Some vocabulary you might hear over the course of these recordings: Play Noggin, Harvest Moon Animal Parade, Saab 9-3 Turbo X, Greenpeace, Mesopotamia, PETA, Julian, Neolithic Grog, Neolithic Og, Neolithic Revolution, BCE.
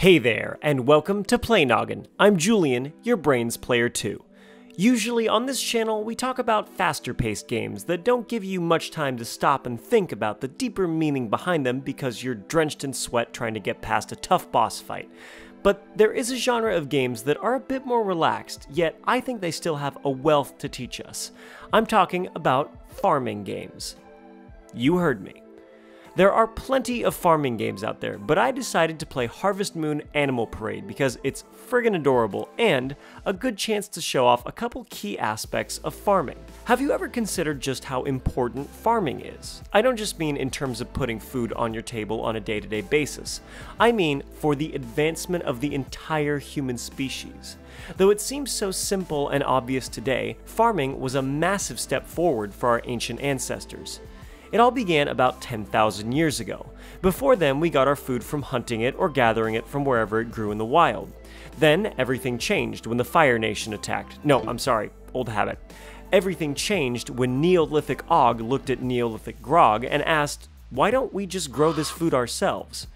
Hey there, and welcome to Play Noggin. I'm Julian, your brain's player too. Usually on this channel, we talk about faster-paced games that don't give you much time to stop and think about the deeper meaning behind them because you're drenched in sweat trying to get past a tough boss fight. But there is a genre of games that are a bit more relaxed, yet I think they still have a wealth to teach us. I'm talking about farming games. You heard me. There are plenty of farming games out there, but I decided to play Harvest Moon Animal Parade because it's friggin' adorable and a good chance to show off a couple key aspects of farming. Have you ever considered just how important farming is? I don't just mean in terms of putting food on your table on a day-to-day basis. I mean for the advancement of the entire human species. Though it seems so simple and obvious today, farming was a massive step forward for our ancient ancestors. It all began about 10,000 years ago. Before then, we got our food from hunting it or gathering it from wherever it grew in the wild. Then, everything changed when the Fire Nation attacked. No, I'm sorry, old habit. Everything changed when Neolithic Og looked at Neolithic Grog and asked, why don't we just grow this food ourselves?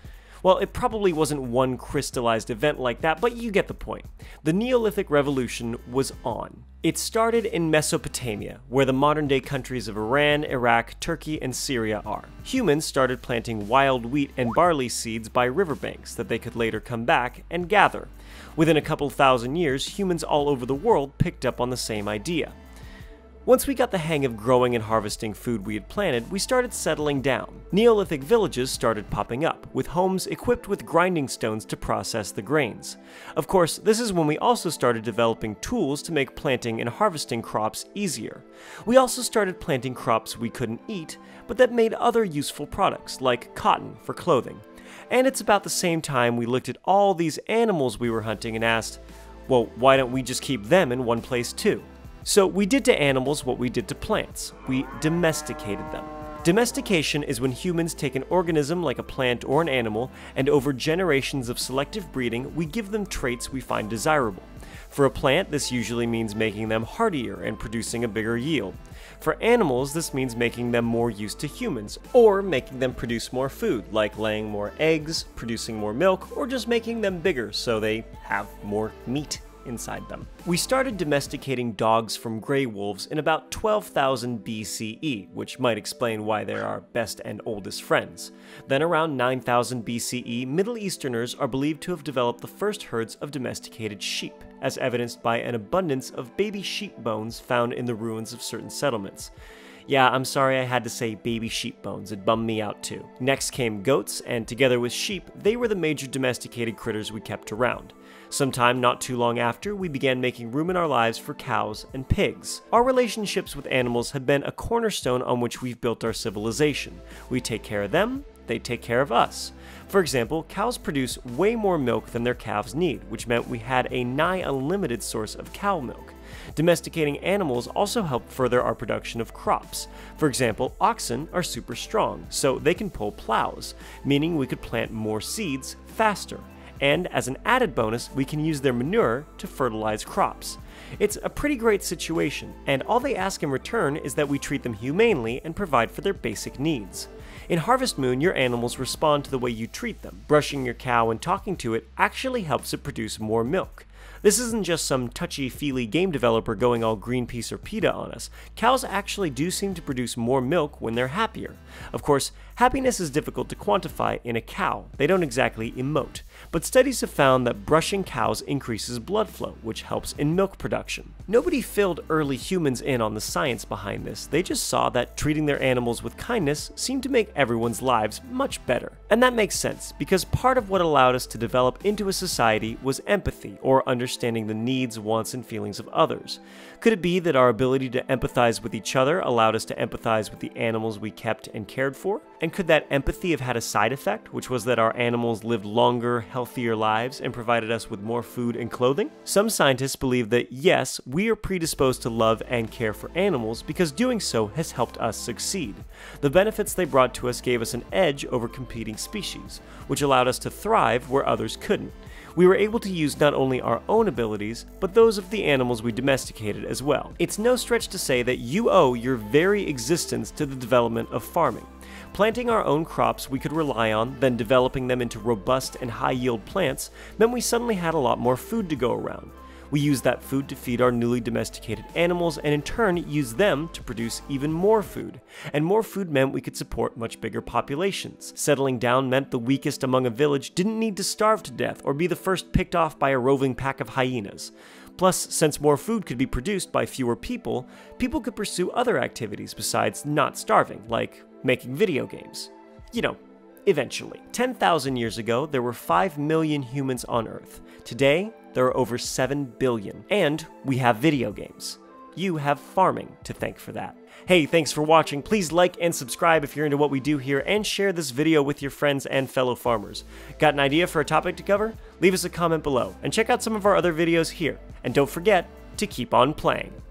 Well, it probably wasn't one crystallized event like that, but you get the point. The Neolithic Revolution was on. It started in Mesopotamia, where the modern-day countries of Iran, Iraq, Turkey, and Syria are. Humans started planting wild wheat and barley seeds by riverbanks that they could later come back and gather. Within a couple thousand years, humans all over the world picked up on the same idea. Once we got the hang of growing and harvesting food we had planted, we started settling down. Neolithic villages started popping up, with homes equipped with grinding stones to process the grains. Of course, this is when we also started developing tools to make planting and harvesting crops easier. We also started planting crops we couldn't eat, but that made other useful products, like cotton for clothing. And it's about the same time we looked at all these animals we were hunting and asked, well, why don't we just keep them in one place too? So we did to animals what we did to plants. We domesticated them. Domestication is when humans take an organism like a plant or an animal, and over generations of selective breeding, we give them traits we find desirable. For a plant, this usually means making them hardier and producing a bigger yield. For animals, this means making them more used to humans, or making them produce more food, like laying more eggs, producing more milk, or just making them bigger so they have more meat inside them. We started domesticating dogs from gray wolves in about 12,000 BCE, which might explain why they're our best and oldest friends. Then around 9,000 BCE, Middle Easterners are believed to have developed the first herds of domesticated sheep, as evidenced by an abundance of baby sheep bones found in the ruins of certain settlements. Yeah, I'm sorry I had to say baby sheep bones, it bummed me out too. Next came goats, and together with sheep, they were the major domesticated critters we kept around. Sometime not too long after, we began making room in our lives for cows and pigs. Our relationships with animals have been a cornerstone on which we've built our civilization. We take care of them, they take care of us. For example, cows produce way more milk than their calves need, which meant we had a nigh unlimited source of cow milk. Domesticating animals also helped further our production of crops. For example, oxen are super strong, so they can pull plows, meaning we could plant more seeds faster. And as an added bonus, we can use their manure to fertilize crops. It's a pretty great situation, and all they ask in return is that we treat them humanely and provide for their basic needs. In Harvest Moon, your animals respond to the way you treat them. Brushing your cow and talking to it actually helps it produce more milk. This isn't just some touchy-feely game developer going all Greenpeace or PETA on us. Cows actually do seem to produce more milk when they're happier. Of course, happiness is difficult to quantify in a cow. They don't exactly emote. But studies have found that brushing cows increases blood flow, which helps in milk production. Nobody filled early humans in on the science behind this. They just saw that treating their animals with kindness seemed to make everyone's lives much better. And that makes sense, because part of what allowed us to develop into a society was empathy, or understanding the needs, wants, and feelings of others. Could it be that our ability to empathize with each other allowed us to empathize with the animals we kept and cared for? And could that empathy have had a side effect, which was that our animals lived longer, healthier lives and provided us with more food and clothing? Some scientists believe that yes, we are predisposed to love and care for animals because doing so has helped us succeed. The benefits they brought to us gave us an edge over competing species, which allowed us to thrive where others couldn't. We were able to use not only our own abilities, but those of the animals we domesticated as well. It's no stretch to say that you owe your very existence to the development of farming. Planting our own crops we could rely on, then developing them into robust and high-yield plants, meant we suddenly had a lot more food to go around. We used that food to feed our newly domesticated animals, and in turn used them to produce even more food. And more food meant we could support much bigger populations. Settling down meant the weakest among a village didn't need to starve to death or be the first picked off by a roving pack of hyenas. Plus, since more food could be produced by fewer people, people could pursue other activities besides not starving, like making video games. You know, eventually. 10,000 years ago, there were 5 million humans on Earth. Today, there are over 7 billion. And we have video games. You have farming to thank for that. Hey, thanks for watching. Please like and subscribe if you're into what we do here, and share this video with your friends and fellow farmers. Got an idea for a topic to cover? Leave us a comment below, and check out some of our other videos here. And don't forget to keep on playing.